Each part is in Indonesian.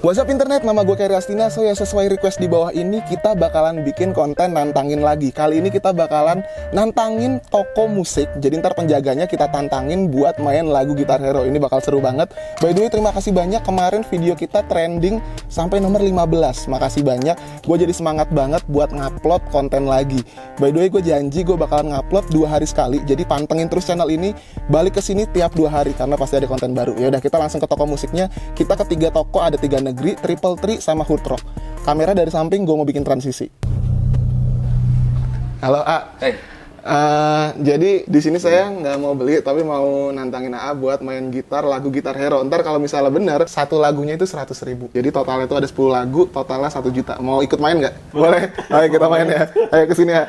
What's up internet, nama gue Kery Astina. So ya, sesuai request di bawah ini, kita bakalan bikin konten nantangin lagi. Kali ini kita bakalan nantangin toko musik. Jadi ntar penjaganya kita tantangin buat main lagu Guitar Hero. Ini bakal seru banget. By the way, terima kasih banyak kemarin video kita trending sampai nomor 15. Makasih banyak, gue jadi semangat banget buat ngupload konten lagi. By the way, gue janji gue bakalan ngupload 2 hari sekali. Jadi pantengin terus channel ini, balik ke sini tiap 2 hari karena pasti ada konten baru. Ya udah, kita langsung ke toko musiknya. Kita ke 3 toko, ada 3 negeri, Triple Tri sama Hurt Rock. Kamera dari samping, gue mau bikin transisi. Halo A. Hey. Jadi di sini saya nggak mau beli, tapi mau nantangin AA buat main gitar lagu Guitar Hero. Ntar kalau misalnya benar, satu lagunya itu 100.000. Jadi totalnya itu ada 10 lagu, totalnya 1 juta. Mau ikut main nggak? Boleh. Ayo kita main ya. Ayo kesini ya.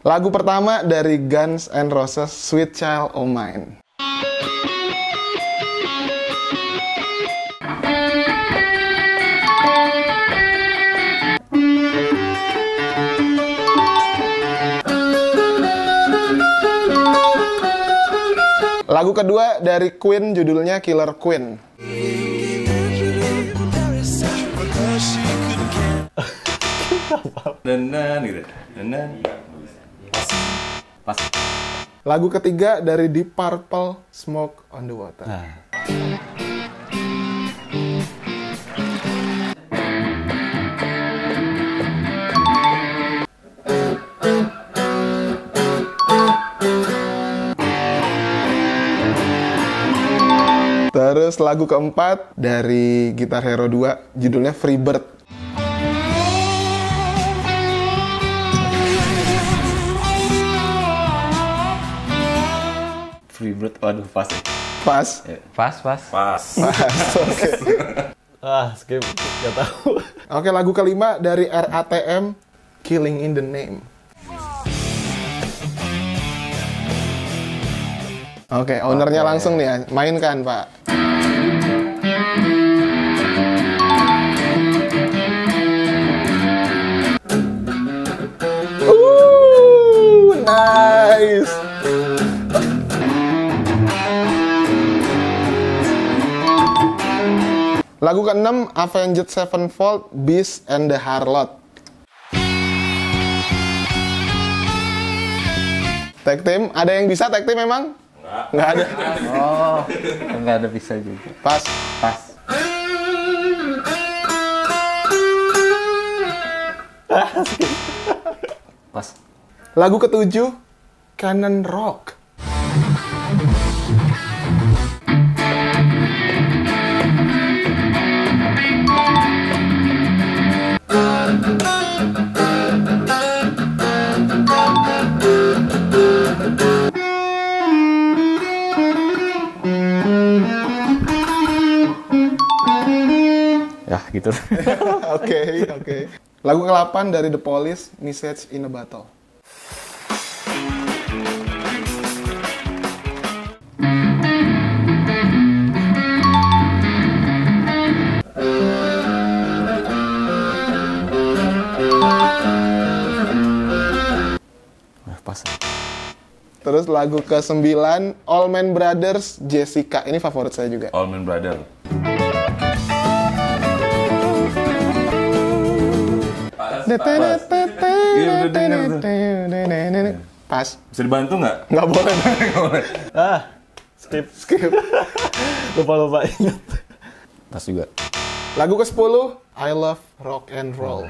Lagu pertama dari Guns N' Roses, Sweet Child O' Mine. Lagu kedua dari Queen, judulnya Killer Queen. Lagu ketiga dari Deep Purple, Smoke on the Water. Terus lagu keempat dari Guitar Hero 2, judulnya Freebird. Freebird, waduh pas. Pas? Pas, pas. Pas. Oke. Ah, skip, gak tahu. Oke, lagu kelima dari RATM, Killing in the Name. Oke, ownernya langsung nih ya, mainkan Pak. Nice. Lagu ke-6, Avenged Sevenfold, Beast and the Harlot. Tag team, ada yang bisa tag team memang? Nggak ada. Oh, nggak ada bisa juga. Pas, pas. Pas. Lagu ke-7, Cannon Rock. Ya, gitu. Oke. Lagu ke-8 dari The Police, Message in a Bottle. Pas. Terus lagu ke-9, All Men Brothers, Jessica. Ini favorit saya juga. All Men Brothers. Pas. Bisa dibantu nggak? Nggak boleh. Skip. Lupa ingat. Pas juga. Lagu ke-10, I Love Rock and Roll.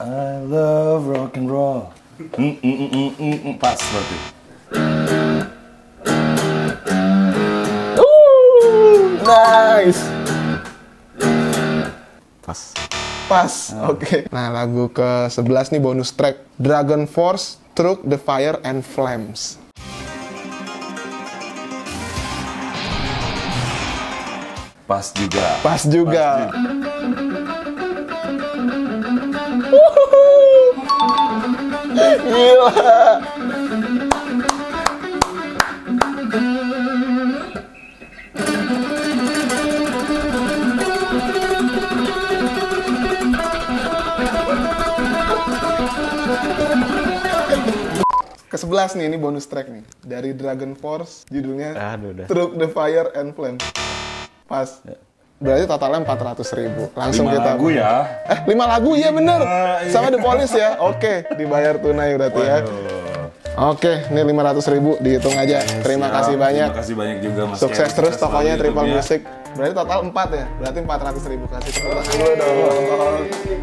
I love rock and roll. Pas berarti. Nice. Pas. Oke. Nah, lagu ke-11 nih bonus track, Dragon Force, Through the Fire and Flames. Pas juga. Gila. Ke-12 11 nih, ini bonus track nih. Dari Dragon Force, judulnya Through the Fire and Flames. Pas. Berarti totalnya 400.000. Langsung 5 kita lagu ya. 5 lagu, iya bener. Sama The Police ya. Oke, dibayar tunai berarti ya. Oke, ini 500.000 dihitung aja. Terima kasih banyak. Terima kasih banyak juga Mas. Sukses terus tokonya Triple Music. Berarti total 4 ya. Berarti 400.000 kasih. Dulu dong.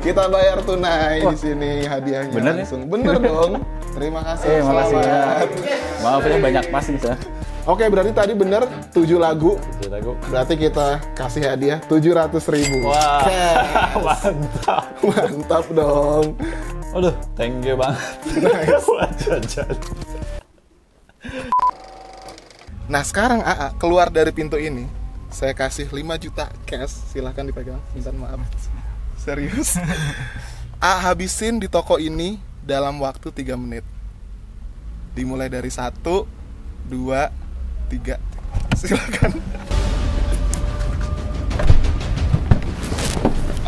Kita bayar tunai di sini hadiahnya. Bener langsung. Ya? Bener dong. Terima kasih. Selamat. Maaf ya banyak passing ya. Oke, berarti tadi bener 7 lagu. 7 lagu. Berarti kita kasih hadiah 700.000. Wah. Wow. Mantap. Mantap dong. Aduh, thank you banget. Nice. Nah, sekarang AA keluar dari pintu ini. Saya kasih 5 juta cash. Silahkan dipegang. Minta maaf. Serius. AA habisin di toko ini dalam waktu 3 menit. Dimulai dari 1, 2, 3. Silahkan.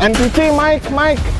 NPC, Mike.